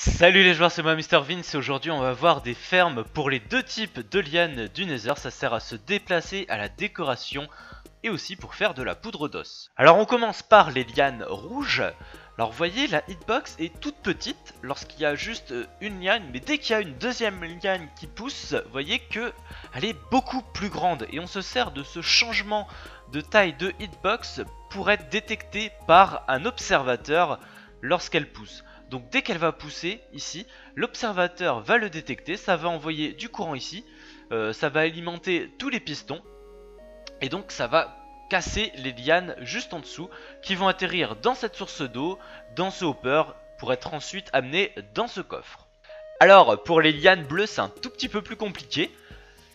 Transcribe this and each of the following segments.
Salut les joueurs, c'est moi Mr Vince et aujourd'hui on va voir des fermes pour les deux types de lianes du Nether. Ça sert à se déplacer, à la décoration et aussi pour faire de la poudre d'os. Alors on commence par les lianes rouges. Alors vous voyez, la hitbox est toute petite lorsqu'il y a juste une liane, mais dès qu'il y a une deuxième liane qui pousse, vous voyez qu'elle est beaucoup plus grande et on se sert de ce changement de taille de hitbox pour être détecté par un observateur lorsqu'elle pousse. Donc dès qu'elle va pousser ici, l'observateur va le détecter, ça va envoyer du courant ici, ça va alimenter tous les pistons et donc ça va casser les lianes juste en dessous qui vont atterrir dans cette source d'eau, dans ce hopper pour être ensuite amenés dans ce coffre. Alors pour les lianes bleues c'est un tout petit peu plus compliqué.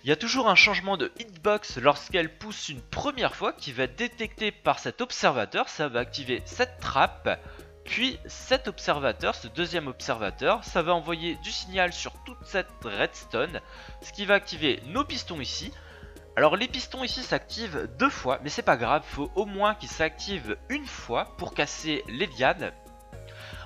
Il y a toujours un changement de hitbox lorsqu'elle pousse une première fois qui va être détecté par cet observateur, ça va activer cette trappe. Puis cet observateur, ce deuxième observateur, ça va envoyer du signal sur toute cette redstone, ce qui va activer nos pistons ici. Alors les pistons ici s'activent deux fois, mais c'est pas grave, faut au moins qu'ils s'activent une fois pour casser les lianes.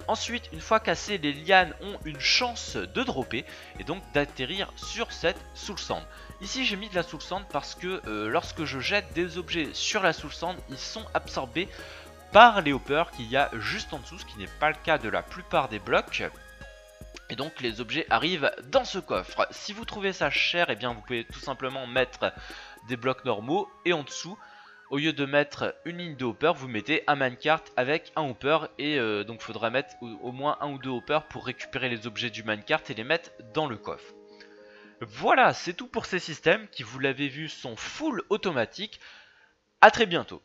Ensuite, une fois cassées, les lianes ont une chance de dropper et donc d'atterrir sur cette soul sand. Ici j'ai mis de la soul sand parce que lorsque je jette des objets sur la soul sand, ils sont absorbés par les hoppers qu'il y a juste en dessous, ce qui n'est pas le cas de la plupart des blocs, et donc les objets arrivent dans ce coffre. Si vous trouvez ça cher, et bien vous pouvez tout simplement mettre des blocs normaux et en dessous, au lieu de mettre une ligne de hopper, vous mettez un minecart avec un hopper, et donc faudra mettre au moins un ou deux hoppers pour récupérer les objets du minecart et les mettre dans le coffre. Voilà, c'est tout pour ces systèmes qui, vous l'avez vu, sont full automatiques. A très bientôt.